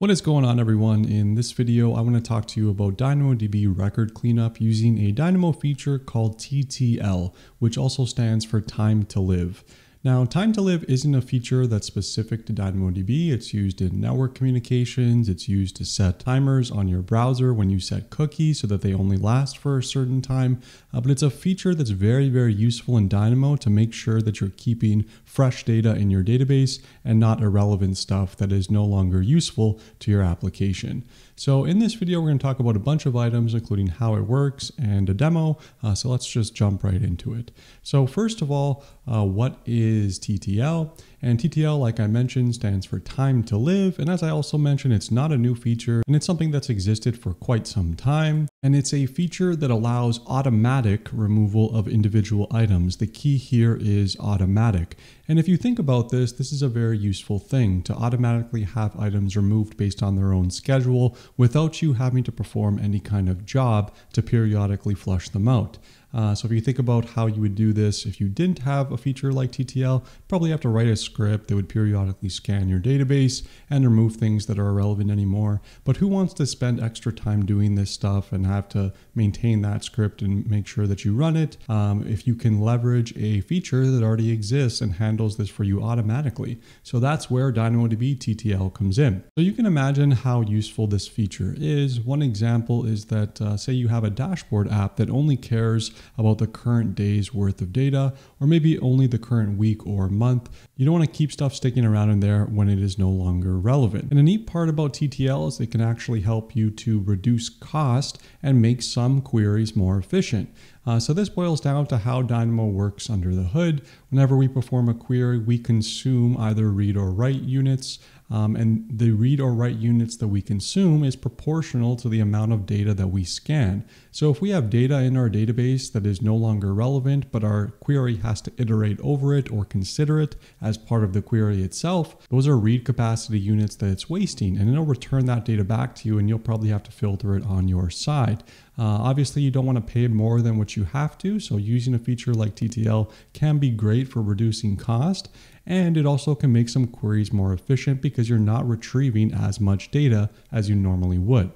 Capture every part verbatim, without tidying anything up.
What is going on, everyone? In this video, I want to talk to you about DynamoDB record cleanup using a Dynamo feature called T T L, which also stands for time to live. Now, time to live isn't a feature that's specific to DynamoDB. It's used in network communications. It's used to set timers on your browser when you set cookies so that they only last for a certain time. Uh, but it's a feature that's very, very useful in Dynamo to make sure that you're keeping fresh data in your database and not irrelevant stuff that is no longer useful to your application. So in this video, we're going to talk about a bunch of items, including how it works and a demo. Uh, so let's just jump right into it. So first of all, uh, what is is T T L? And T T L, like I mentioned, stands for time to live. And as I also mentioned, it's not a new feature, and it's something that's existed for quite some time. And it's a feature that allows automatic removal of individual items. The key here is automatic. And if you think about this, this is a very useful thing to automatically have items removed based on their own schedule without you having to perform any kind of job to periodically flush them out. Uh, so if you think about how you would do this, if you didn't have a feature like T T L, probably have to write a script that would periodically scan your database and remove things that are irrelevant anymore. But who wants to spend extra time doing this stuff and have to maintain that script and make sure that you run it? Um, if you can leverage a feature that already exists and handles this for you automatically. So that's where DynamoDB T T L comes in. So you can imagine how useful this feature is. One example is that uh, say you have a dashboard app that only cares about the current day's worth of data, or maybe only the current week or month. You don't want to keep stuff sticking around in there when it is no longer relevant. And a neat part about T T L is it can actually help you to reduce cost and make some queries more efficient. Uh, so this boils down to how Dynamo works under the hood. Whenever we perform a query, we consume either read or write units, um, and the read or write units that we consume is proportional to the amount of data that we scan. So if we have data in our database that is no longer relevant, but our query has to iterate over it or consider it as part of the query itself, those are read capacity units that it's wasting, and it'll return that data back to you, and you'll probably have to filter it on your side. Uh, obviously, you don't want to pay more than what you have to, so using a feature like T T L can be great for reducing cost, and it also can make some queries more efficient because you're not retrieving as much data as you normally would.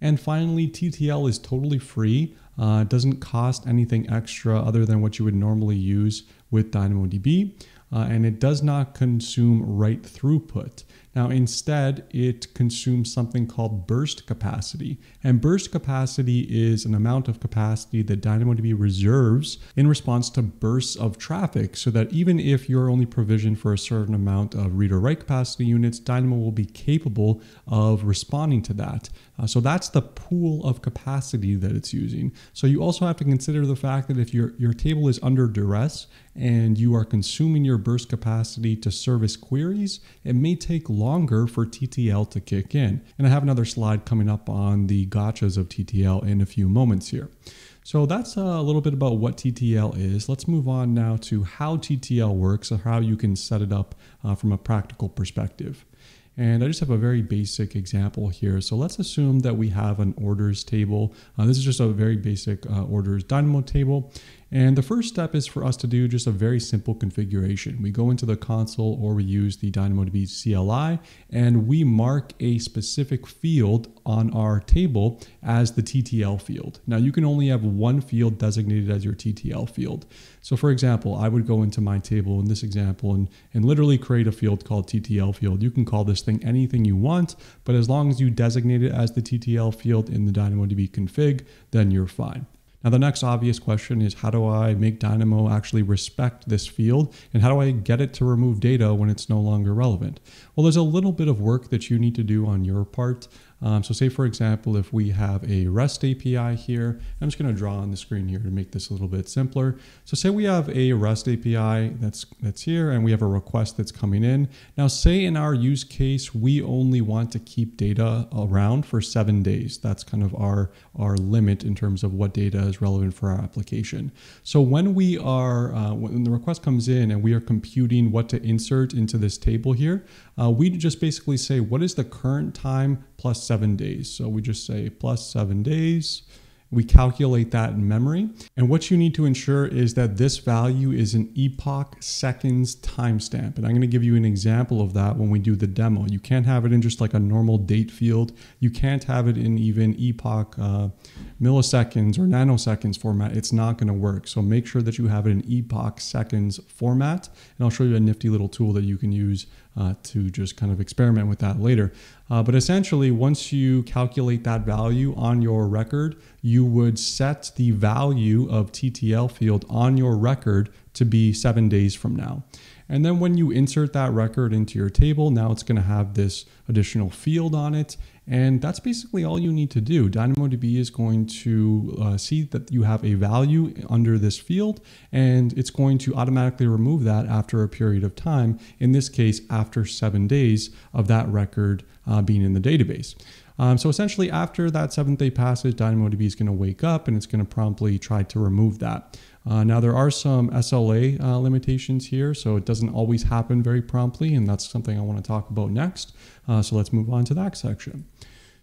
And finally, T T L is totally free. Uh, it doesn't cost anything extra other than what you would normally use with DynamoDB, uh, and it does not consume write throughput. Now, instead, it consumes something called burst capacity. And burst capacity is an amount of capacity that DynamoDB reserves in response to bursts of traffic, so that even if you're only provisioned for a certain amount of read or write capacity units, Dynamo will be capable of responding to that. Uh, so that's the pool of capacity that it's using. So you also have to consider the fact that if your, your table is under duress and you are consuming your burst capacity to service queries, it may take longer longer for T T L to kick in. And I have another slide coming up on the gotchas of T T L in a few moments here. So that's a little bit about what T T L is. Let's move on now to how T T L works or how you can set it up uh, from a practical perspective. And I just have a very basic example here. So let's assume that we have an orders table. Uh, this is just a very basic uh, orders Dynamo table. And the first step is for us to do just a very simple configuration. We go into the console, or we use the DynamoDB C L I, and we mark a specific field on our table as the T T L field. Now, you can only have one field designated as your T T L field. So for example, I would go into my table in this example and, and literally create a field called T T L field. You can call this thing anything you want, but as long as you designate it as the T T L field in the DynamoDB config, then you're fine. Now, the next obvious question is, how do I make Dynamo actually respect this field? And how do I get it to remove data when it's no longer relevant? Well, there's a little bit of work that you need to do on your part. Um, so say, for example, if we have a REST A P I here, I'm just going to draw on the screen here to make this a little bit simpler. So say we have a REST A P I that's, that's here, and we have a request that's coming in. Now, say in our use case, we only want to keep data around for seven days. That's kind of our, our limit in terms of what data is relevant for our application. So when we are, uh, when the request comes in and we are computing what to insert into this table here, uh, we just basically say, what is the current time plus seven days? So we just say plus seven days, We calculate that in memory. And what you need to ensure is that this value is an epoch seconds timestamp. And I'm going to give you an example of that when we do the demo. You can't have it in just like a normal date field. You can't have it in even epoch uh, milliseconds or nanoseconds format. It's not going to work. So make sure that you have it in epoch seconds format. And I'll show you a nifty little tool that you can use uh, to just kind of experiment with that later. Uh, but essentially, once you calculate that value on your record, you would set the value of T T L field on your record to be seven days from now. And then when you insert that record into your table, now it's going to have this additional field on it. And that's basically all you need to do. DynamoDB is going to uh, see that you have a value under this field, and it's going to automatically remove that after a period of time. In this case, after seven days of that record uh, being in the database. Um, so essentially after that seventh day passes, DynamoDB is going to wake up and it's going to promptly try to remove that. Uh, now there are some S L A uh, limitations here, so it doesn't always happen very promptly, and that's something I want to talk about next. Uh, so let's move on to that section.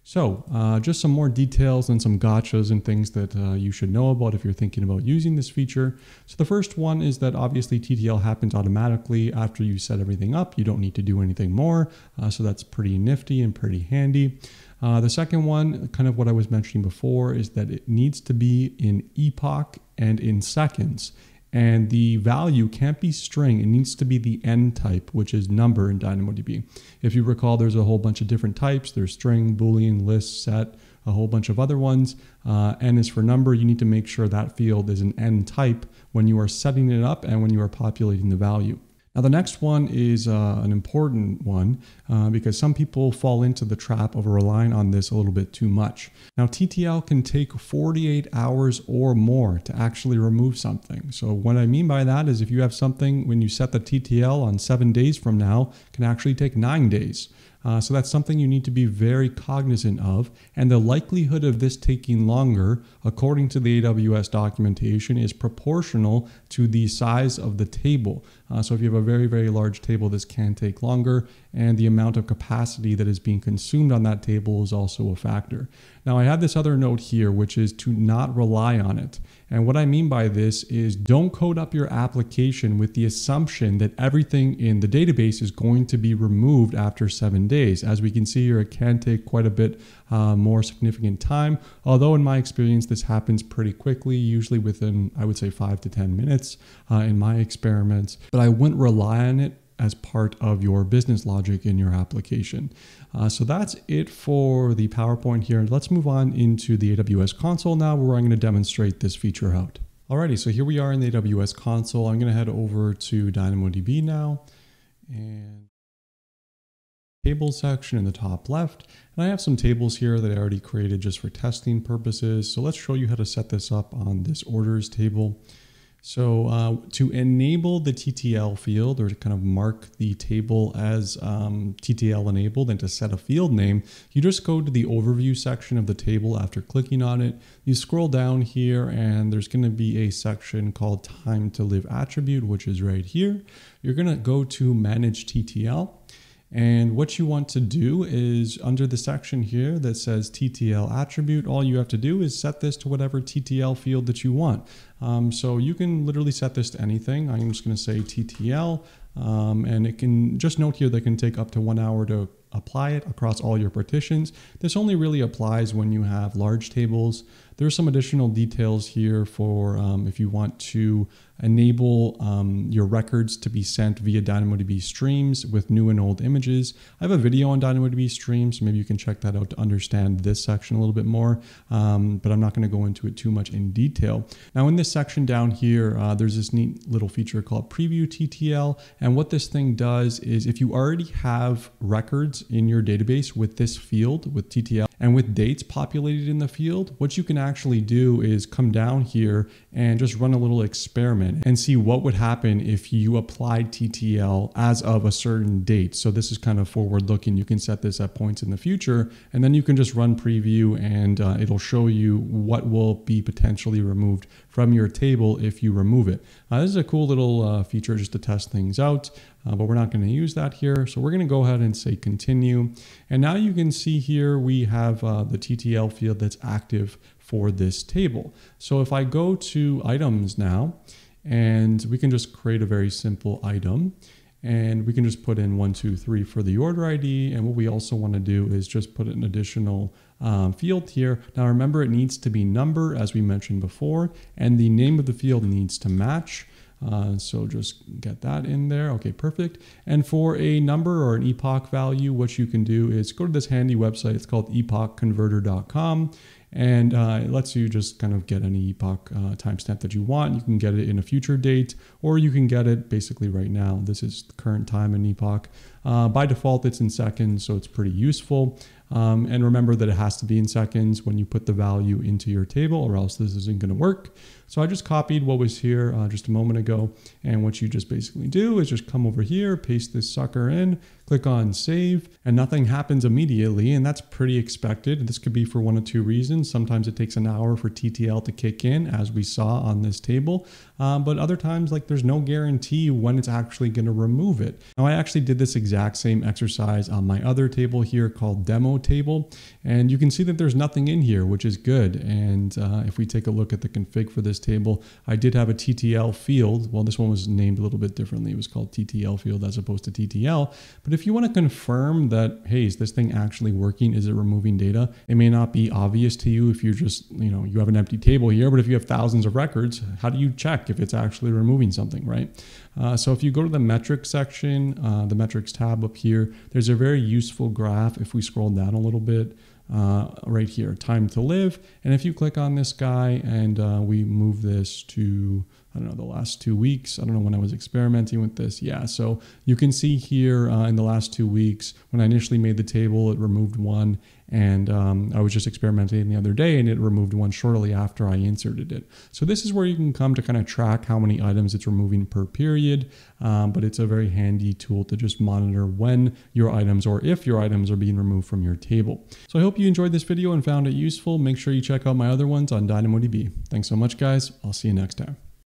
So uh, just some more details and some gotchas and things that uh, you should know about if you're thinking about using this feature. So the first one is that obviously T T L happens automatically after you set everything up. You don't need to do anything more. Uh, so that's pretty nifty and pretty handy. Uh, the second one, kind of what I was mentioning before, is that it needs to be in epoch and in seconds. And the value can't be string. It needs to be the N type, which is number in DynamoDB. If you recall, there's a whole bunch of different types. There's string, Boolean, list, set, a whole bunch of other ones. Uh, N is for number. You need to make sure that field is an N type when you are setting it up and when you are populating the value. Now, the next one is uh, an important one uh, because some people fall into the trap of relying on this a little bit too much. Now, T T L can take forty-eight hours or more to actually remove something. So what I mean by that is if you have something, when you set the T T L on seven days from now, it can actually take nine days. Uh, so that's something you need to be very cognizant of. And the likelihood of this taking longer, according to the A W S documentation, is proportional to the size of the table. Uh, so if you have a very, very large table, this can take longer. And the amount of capacity that is being consumed on that table is also a factor. Now, I have this other note here, which is to not rely on it. And what I mean by this is don't code up your application with the assumption that everything in the database is going to be removed after seven days. As we can see here, it can take quite a bit uh, more significant time. Although in my experience, this happens pretty quickly, usually within, I would say, five to ten minutes uh, in my experiments. But I wouldn't rely on it as part of your business logic in your application. Uh, so that's it for the PowerPoint here. Let's move on into the A W S console now, where I'm going to demonstrate this feature out. Alrighty, so here we are in the A W S console. I'm going to head over to DynamoDB now and table section in the top left. And I have some tables here that I already created just for testing purposes. So let's show you how to set this up on this orders table. So uh, to enable the T T L field, or to kind of mark the table as um, T T L enabled and to set a field name, you just go to the overview section of the table after clicking on it. You scroll down here and there's going to be a section called time to live attribute, which is right here. You're going to go to manage T T L. And what you want to do is under the section here that says T T L attribute, all you have to do is set this to whatever T T L field that you want. Um, so you can literally set this to anything. I'm just going to say T T L, um, and it can just note here that can take up to one hour to apply it across all your partitions. This only really applies when you have large tables. There's some additional details here for um, if you want to enable um, your records to be sent via DynamoDB Streams with new and old images. I have a video on DynamoDB Streams, so maybe you can check that out to understand this section a little bit more, um, but I'm not going to go into it too much in detail. Now in this section down here, uh, there's this neat little feature called Preview T T L, and what this thing does is if you already have records in your database with this field, with T T L, and with dates populated in the field, what you can actually do is come down here and just run a little experiment and see what would happen if you applied T T L as of a certain date. So this is kind of forward looking. You can set this at points in the future, and then you can just run preview and uh, it'll show you what will be potentially removed from your table if you remove it. Uh, this is a cool little uh, feature just to test things out. uh, but we're not going to use that here. So we're going to go ahead and say continue. And now you can see here we have uh, the T T L field that's active for this table. So if I go to items now, and we can just create a very simple item, and we can just put in one, two, three for the order I D. And what we also want to do is just put an additional um, field here. Now, remember, it needs to be number, as we mentioned before, and the name of the field needs to match. Uh, so just get that in there. Okay, perfect. And for a number or an epoch value, what you can do is go to this handy website. It's called epoch converter dot com. And uh, it lets you just kind of get any epoch uh, timestamp that you want. You can get it in a future date, or you can get it basically right now. This is the current time in epoch. Uh, by default, it's in seconds, so it's pretty useful. Um, and remember that it has to be in seconds when you put the value into your table, or else this isn't going to work. So I just copied what was here uh, just a moment ago. And what you just basically do is just come over here, paste this sucker in, click on save, and nothing happens immediately. And that's pretty expected. This could be for one of two reasons. Sometimes it takes an hour for T T L to kick in, as we saw on this table. Um, but other times, like, there's no guarantee when it's actually going to remove it. Now, I actually did this exact same exercise on my other table here called demo table, and you can see that there's nothing in here, which is good. And uh, if we take a look at the config for this table, I did have a T T L field. Well, this one was named a little bit differently. It was called T T L field as opposed to T T L. But if you want to confirm that, hey, is this thing actually working? Is it removing data? It may not be obvious to you if you're just, you know, you have an empty table here, but if you have thousands of records, how do you check if it's actually removing something, right? Uh, so if you go to the metrics section, uh, the metrics tab up here, there's a very useful graph. If we scroll down a little bit, uh, right here, time to live. And if you click on this guy and uh, we move this to, I don't know, the last two weeks. I don't know when I was experimenting with this. Yeah, so you can see here uh, in the last two weeks, when I initially made the table, it removed one. And um, I was just experimenting the other day, and it removed one shortly after I inserted it. So this is where you can come to kind of track how many items it's removing per period. Um, but it's a very handy tool to just monitor when your items, or if your items, are being removed from your table. So I hope you enjoyed this video and found it useful. Make sure you check out my other ones on DynamoDB. Thanks so much, guys. I'll see you next time.